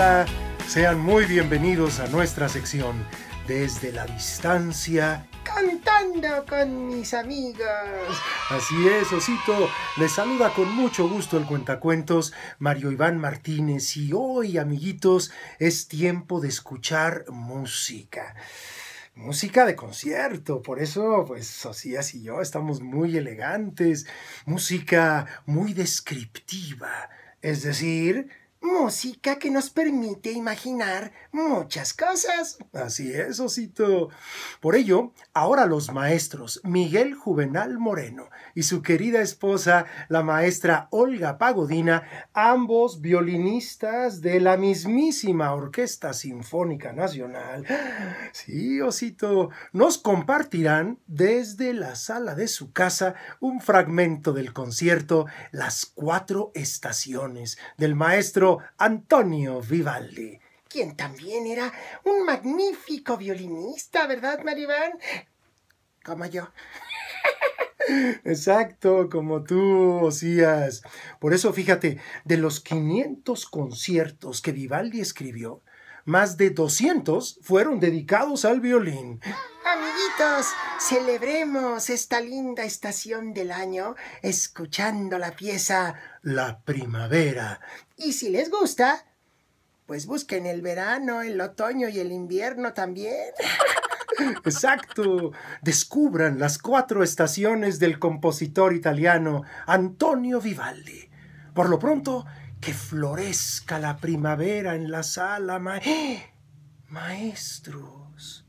Hola, sean muy bienvenidos a nuestra sección Desde la Distancia, Cantando con mis amigos. Así es, Osito, les saluda con mucho gusto el cuentacuentos Mario Iván Martínez y hoy, amiguitos, es tiempo de escuchar música. Música de concierto, por eso, pues, Socias y yo estamos muy elegantes. Música muy descriptiva, es decir, música que nos permite imaginar muchas cosas. Así es, Osito. Por ello, ahora los maestros Miguel Juvenal Moreno y su querida esposa, la maestra Olga Pagodina, ambos violinistas de la mismísima Orquesta Sinfónica Nacional. Sí, Osito, nos compartirán desde la sala de su casa un fragmento del concierto Las Cuatro Estaciones del maestro Antonio Vivaldi, quien también era un magnífico violinista, ¿verdad, Mario Iván? Como yo. Exacto, como tú, Osías. Por eso, fíjate, de los 500 conciertos que Vivaldi escribió, más de 200 fueron dedicados al violín. Amiguitos, celebremos esta linda estación del año escuchando la pieza La Primavera. Y si les gusta, pues busquen el verano, el otoño y el invierno también. Exacto. Descubran las cuatro estaciones del compositor italiano Antonio Vivaldi. Por lo pronto, que florezca la primavera en la sala, maestros.